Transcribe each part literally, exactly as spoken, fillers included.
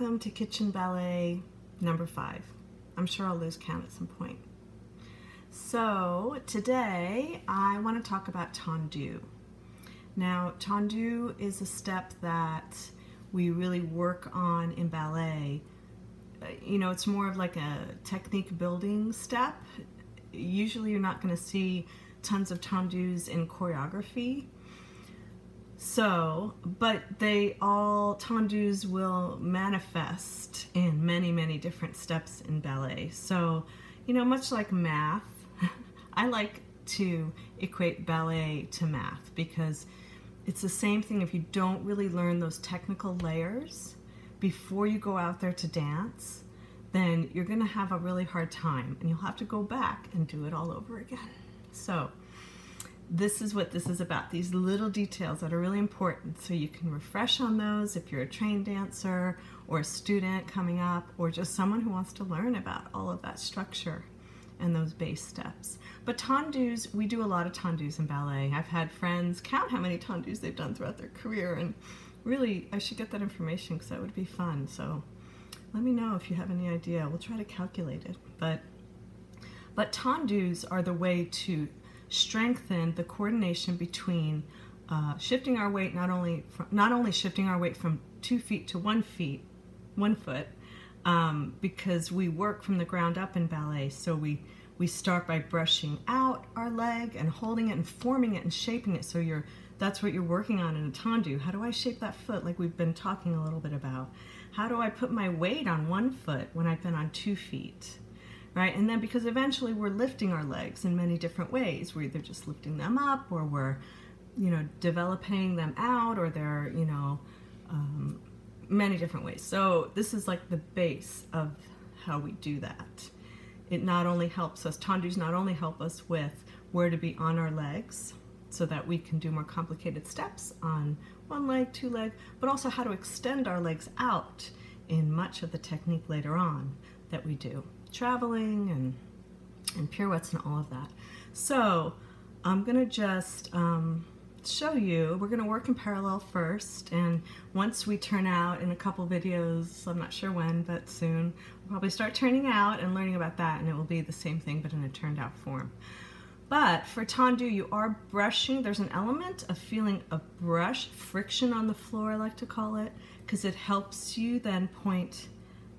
Welcome to Kitchen Ballet number five. I'm sure I'll lose count at some point. So today I want to talk about tendu. Now tendu is a step that we really work on in ballet. You know, it's more of like a technique building step. Usually you're not going to see tons of tendus in choreography. So, but they all, tendus will manifest in many, many different steps in ballet. So, you know, much like math, I like to equate ballet to math because it's the same thing. If you don't really learn those technical layers before you go out there to dance, then you're going to have a really hard time and you'll have to go back and do it all over again. So, this is what this is about, these little details that are really important, so you can refresh on those if you're a trained dancer or a student coming up or just someone who wants to learn about all of that structure and those base steps. But tendus, we do a lot of tendus in ballet. I've had friends count how many tendus they've done throughout their career, and really I should get that information because that would be fun. So let me know if you have any idea. We'll try to calculate it. But, but tendus are the way to strengthen the coordination between uh, shifting our weight, not only from, not only shifting our weight from two feet to one feet, one foot, um, because we work from the ground up in ballet. So we we start by brushing out our leg and holding it and forming it and shaping it. So you're that's what you're working on in a tendu. How do I shape that foot, like we've been talking a little bit about? How do I put my weight on one foot when I've been on two feet? Right? And then, because eventually we're lifting our legs in many different ways. We're either just lifting them up, or we're, you know, developing them out, or they're, you know, um, many different ways. So this is like the base of how we do that. It not only helps us, tendus not only help us with where to be on our legs so that we can do more complicated steps on one leg, two leg, but also how to extend our legs out in much of the technique later on that we do. Traveling and and pirouettes and all of that. So I'm gonna just um, show you. We're gonna work in parallel first, and once we turn out in a couple videos, I'm not sure when, but soon we'll probably start turning out and learning about that, and it will be the same thing but in a turned out form. But for tendu, you are brushing. There's an element of feeling a brush, friction on the floor, I like to call it, because it helps you then point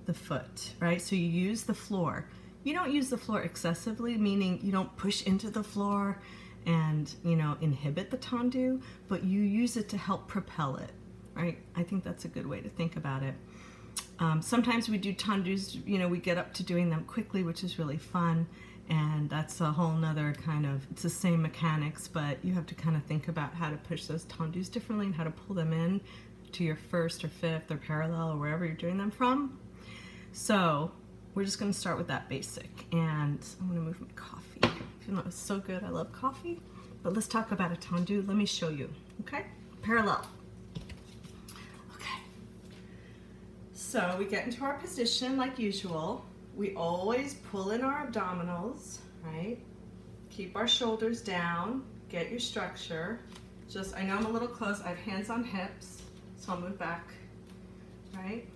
the foot, right? So you use the floor. You don't use the floor excessively, meaning you don't push into the floor and, you know, inhibit the tendu, but you use it to help propel it, right? I think that's a good way to think about it. Um, sometimes we do tendus, you know, we get up to doing them quickly, which is really fun, and that's a whole nother kind of, it's the same mechanics, but you have to kind of think about how to push those tendus differently and how to pull them in to your first or fifth or parallel or wherever you're doing them from. So we're just going to start with that basic, and I'm going to move my coffee. You know, it's so good. I love coffee. But let's talk about a tendu. Let me show you. Okay? Parallel. Okay. So we get into our position like usual. We always pull in our abdominals, right? Keep our shoulders down. Get your structure. Just, I know I'm a little close. I have hands on hips, so I'll move back, right?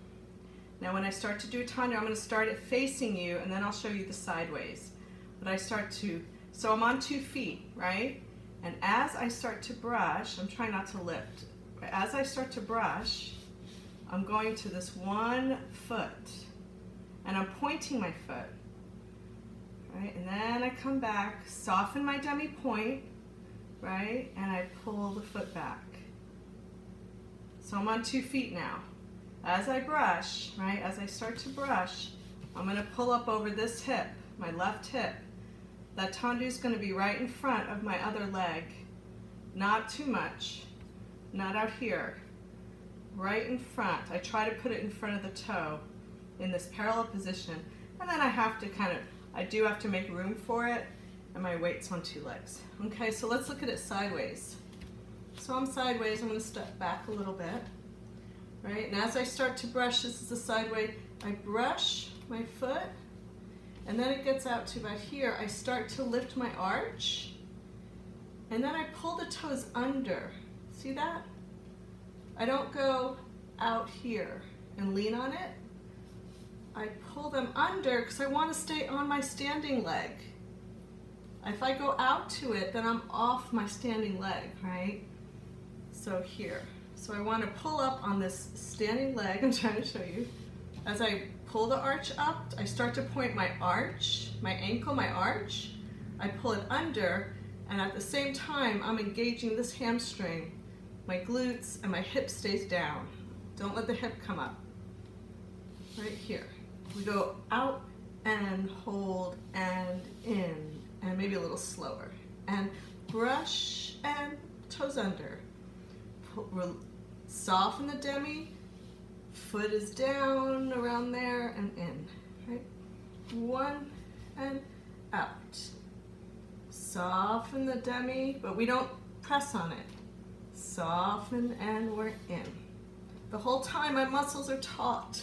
Now when I start to do a tendu, I'm going to start it facing you, and then I'll show you the sideways. But I start to, so I'm on two feet, right? And as I start to brush, I'm trying not to lift. But as I start to brush, I'm going to this one foot, and I'm pointing my foot, right? And then I come back, soften my demi point, right? And I pull the foot back. So I'm on two feet now. As I brush, right, as I start to brush, I'm going to pull up over this hip, my left hip. That tendu is going to be right in front of my other leg. Not too much, not out here. Right in front. I try to put it in front of the toe in this parallel position. And then I have to kind of, I do have to make room for it, and my weight's on two legs. Okay, so let's look at it sideways. So I'm sideways, I'm going to step back a little bit. Right? And as I start to brush, this is the side way, I brush my foot, and then it gets out to about here. I start to lift my arch, and then I pull the toes under. See that? I don't go out here. and lean on it. I pull them under because I want to stay on my standing leg. If I go out to it, then I'm off my standing leg, right? So here. So I want to pull up on this standing leg. I'm trying to show you. As I pull the arch up, I start to point my arch, my ankle, my arch. I pull it under, and at the same time, I'm engaging this hamstring, my glutes, and my hip stays down. Don't let the hip come up. Right here. We go out and hold and in, and maybe a little slower. And brush and toes under. Pull, soften the demi, foot is down, around there, and in, right? One and out. Soften the demi, but we don't press on it. Soften and we're in. The whole time my muscles are taut.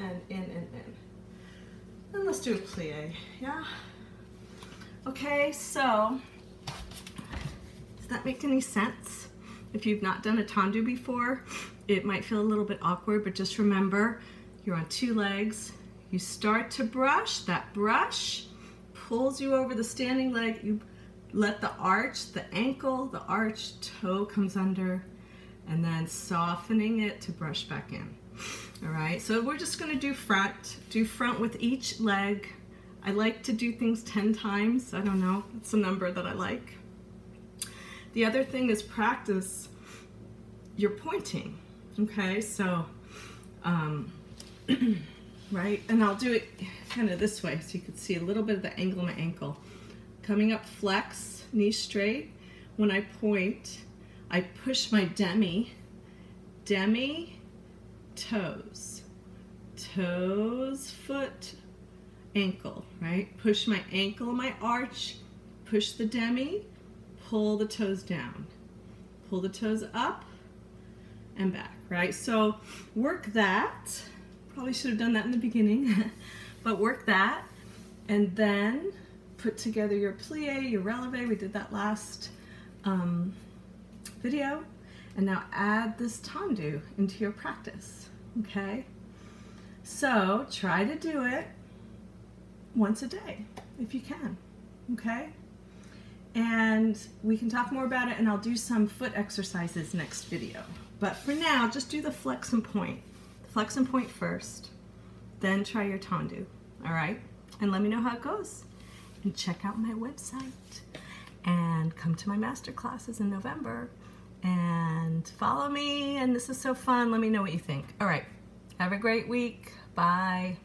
And in, and in. Then let's do a plie, yeah? Okay, so, does that make any sense? If you've not done a tendu before, it might feel a little bit awkward, but just remember, you're on two legs. You start to brush, that brush pulls you over the standing leg. You let the arch, the ankle, the arch, toe comes under, and then softening it to brush back in. All right, so we're just gonna do front, do front with each leg. I like to do things ten times, I don't know, that's a number that I like. The other thing is practice your pointing, okay? So, um, right, and I'll do it kind of this way so you can see a little bit of the angle of my ankle. Coming up, flex, knee straight. When I point, I push my demi, demi, toes, toes, foot, ankle, right? Push my ankle, my arch, push the demi, pull the toes down, pull the toes up and back, right? So work that, probably should have done that in the beginning, but work that, and then put together your plie, your relevé, we did that last um, video, and now add this tendu into your practice, okay? So try to do it once a day if you can, okay? And we can talk more about it, and I'll do some foot exercises next video. But for now, just do the flex and point. Flex and point first, then try your tendu, all right? And let me know how it goes. And check out my website, and come to my master classes in November. And follow me, and this is so fun. Let me know what you think. All right, have a great week. Bye.